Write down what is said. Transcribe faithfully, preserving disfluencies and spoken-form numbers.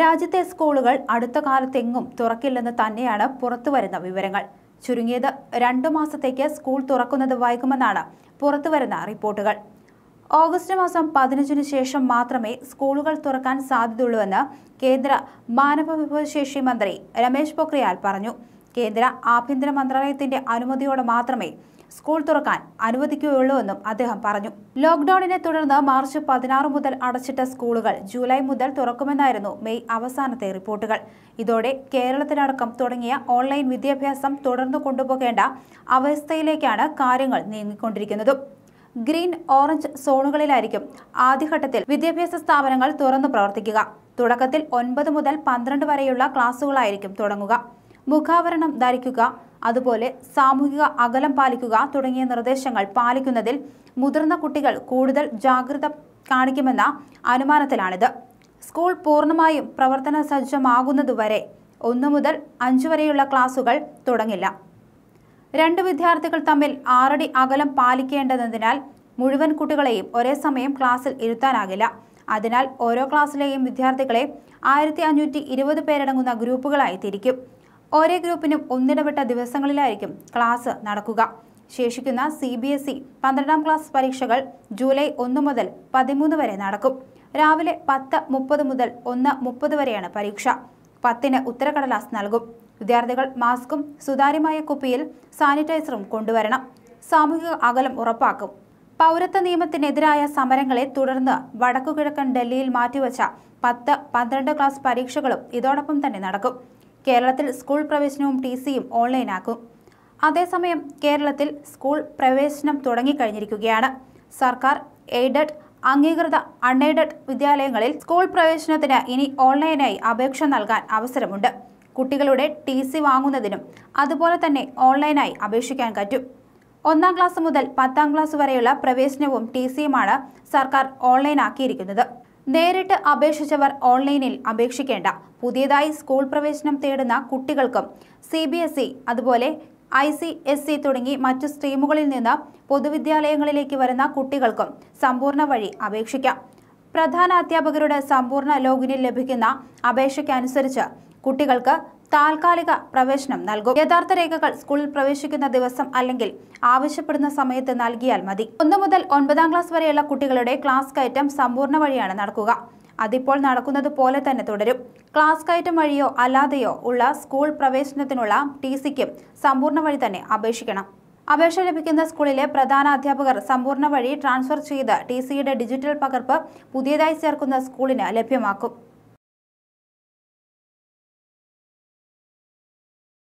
രാജ്യത്തെ സ്കൂളുകൾ അടുത്ത കാലത്തെങ്ങും തുറക്കില്ലെന്ന് തന്നെയാണ് പുറത്തുവരുന്ന വിവരങ്ങൾ. ചുരുങ്ങിയത് രണ്ടു മാസത്തേക്ക് സ്കൂൾ തുറക്കുന്നത് വൈകുമെന്നാണ് പുറത്തുവരുന്ന റിപ്പോർട്ടുകൾ. ഓഗസ്റ്റ് മാസം പതിനഞ്ചിന് ശേഷം മാത്രമേ സ്കൂളുകൾ തുറക്കാൻ സാധ്യതയുള്ളൂവെന്ന് കേന്ദ്ര മാനവവിഭവശേഷി മന്ത്രി രമേശ് പൊക്രിയാൽ പറഞ്ഞു. കേന്ദ്ര ആഭ്യന്തര മന്ത്രാലയത്തിന്റെ അനുമതിയോടെ മാത്രമേ സ്കൂൾ തുറക്കാൻ അനുവദിക്കുകയുള്ളൂവെന്നും അദ്ദേഹം പറഞ്ഞു. ലോക്ക്ഡൌണിനെ തുടർന്ന് മാർച്ച് പതിനാറ് മുതൽ അടച്ചിട്ട സ്കൂളുകൾ ജൂലൈ മുതൽ തുറക്കുമെന്നായിരുന്നു മെയ് അവസാനത്തെ റിപ്പോർട്ടുകൾ. ഇതോടെ കേരളത്തിനടക്കം തുടങ്ങിയ ഓൺലൈൻ വിദ്യാഭ്യാസം തുടർന്നു കൊണ്ടുപോകേണ്ട അവസ്ഥയിലേക്കാണ് കാര്യങ്ങൾ നീങ്ങിക്കൊണ്ടിരിക്കുന്നത്. ഗ്രീൻ ഓറഞ്ച് സോണുകളിലായിരിക്കും ആദ്യഘട്ടത്തിൽ വിദ്യാഭ്യാസ സ്ഥാപനങ്ങൾ തുറന്നു പ്രവർത്തിക്കുക. തുടക്കത്തിൽ ഒൻപത് മുതൽ പന്ത്രണ്ട് വരെയുള്ള ക്ലാസുകളായിരിക്കും തുടങ്ങുക. മുഖാവരണം ധരിക്കുക, അതുപോലെ സാമൂഹിക അകലം പാലിക്കുക തുടങ്ങിയ നിർദ്ദേശങ്ങൾ പാലിക്കുന്നതിൽ മുതിർന്ന കുട്ടികൾ കൂടുതൽ ജാഗ്രത കാണിക്കുമെന്ന അനുമാനത്തിലാണിത്. സ്കൂൾ പൂർണ്ണമായും പ്രവർത്തന സജ്ജമാകുന്നതുവരെ ഒന്നു മുതൽ അഞ്ചു വരെയുള്ള ക്ലാസുകൾ തുടങ്ങില്ല. രണ്ട് വിദ്യാർത്ഥികൾ തമ്മിൽ ആറടി അകലം പാലിക്കേണ്ടതിനാൽ മുഴുവൻ കുട്ടികളെയും ഒരേ സമയം ക്ലാസ്സിൽ ഇരുത്താനാകില്ല. അതിനാൽ ഓരോ ക്ലാസ്സിലെയും വിദ്യാർത്ഥികളെ ആയിരത്തി അഞ്ഞൂറ്റി ഇരുപത് പേരടങ്ങുന്ന ഗ്രൂപ്പുകളായി തിരിക്കും. ഓരോ ഗ്രൂപ്പിനും ഒന്നിടവിട്ട ദിവസങ്ങളിലായിരിക്കും ക്ലാസ് നടക്കുക. ശേഷിക്കുന്ന സി ബി എസ് ഇ പന്ത്രണ്ടാം ക്ലാസ് പരീക്ഷകൾ ജൂലൈ ഒന്ന് മുതൽ പതിമൂന്ന് വരെ നടക്കും. രാവിലെ പത്ത് മുപ്പത് മുതൽ ഒന്ന് മുപ്പത് വരെയാണ് പരീക്ഷ. പത്തിന് ഉത്തരക്കടലാസ് നൽകും. വിദ്യാർത്ഥികൾ മാസ്കും സുതാര്യമായ കുപ്പിയിൽ സാനിറ്റൈസറും കൊണ്ടുവരണം. സാമൂഹിക അകലം ഉറപ്പാക്കും. പൗരത്വ നിയമത്തിനെതിരായ സമരങ്ങളെ തുടർന്ന് വടക്കുകിഴക്കൻ ഡൽഹിയിൽ മാറ്റിവെച്ച പത്ത് പന്ത്രണ്ട് ക്ലാസ് പരീക്ഷകളും ഇതോടൊപ്പം തന്നെ നടക്കും. കേരളത്തിൽ സ്കൂൾ പ്രവേശനവും ടി സിയും ഓൺലൈനാക്കും. അതേസമയം കേരളത്തിൽ സ്കൂൾ പ്രവേശനം തുടങ്ങിക്കഴിഞ്ഞിരിക്കുകയാണ്. സർക്കാർ എയ്ഡഡ്, അംഗീകൃത അൺഎയ്ഡഡ് വിദ്യാലയങ്ങളിൽ സ്കൂൾ പ്രവേശനത്തിന് ഇനി ഓൺലൈനായി അപേക്ഷ നൽകാൻ അവസരമുണ്ട്. കുട്ടികളുടെ ടി സി വാങ്ങുന്നതിനും അതുപോലെ തന്നെ ഓൺലൈനായി അപേക്ഷിക്കാൻ പറ്റും. ഒന്നാം ക്ലാസ് മുതൽ പത്താം ക്ലാസ് വരെയുള്ള പ്രവേശനവും ടി സിയുമാണ് സർക്കാർ ഓൺലൈനാക്കിയിരിക്കുന്നത്. നേരിട്ട് അപേക്ഷിച്ചവർ ഓൺലൈനിൽ അപേക്ഷിക്കേണ്ട. പുതിയതായി സ്കൂൾ പ്രവേശനം തേടുന്ന കുട്ടികൾക്കും സി ബി എസ് ഇ, അതുപോലെ ഐ സി എസ് ഇ തുടങ്ങി മറ്റു സ്ട്രീമുകളിൽ നിന്ന് പൊതുവിദ്യാലയങ്ങളിലേക്ക് വരുന്ന കുട്ടികൾക്കും സമ്പൂർണ്ണ വഴി അപേക്ഷിക്കാം. പ്രധാന അധ്യാപകരുടെ സമ്പൂർണ്ണ ലോഗിനിൽ ലഭിക്കുന്ന അപേക്ഷയ്ക്കനുസരിച്ച് കുട്ടികൾക്ക് താൽക്കാലിക പ്രവേശനം നൽകും. യഥാർത്ഥ രേഖകൾ സ്കൂളിൽ പ്രവേശിക്കുന്ന ദിവസം അല്ലെങ്കിൽ ആവശ്യപ്പെടുന്ന സമയത്ത് നൽകിയാൽ മതി. ഒന്ന് മുതൽ ഒൻപതാം ക്ലാസ് വരെയുള്ള കുട്ടികളുടെ ക്ലാസ് കയറ്റം സമ്പൂർണ്ണ വഴിയാണ് നടക്കുക. അതിപ്പോൾ നടക്കുന്നത് പോലെ തന്നെ തുടരും. ക്ലാസ് കയറ്റം വഴിയോ അല്ലാതെയോ ഉള്ള സ്കൂൾ പ്രവേശനത്തിനുള്ള ടി സിക്കും സമ്പൂർണ്ണ വഴി തന്നെ അപേക്ഷിക്കണം. അപേക്ഷ ലഭിക്കുന്ന സ്കൂളിലെ പ്രധാന അധ്യാപകർ സമ്പൂർണ്ണ വഴി ട്രാൻസ്ഫർ ചെയ്ത് ടി സിയുടെ ഡിജിറ്റൽ പകർപ്പ് പുതിയതായി ചേർക്കുന്ന സ്കൂളിന് ലഭ്യമാക്കും.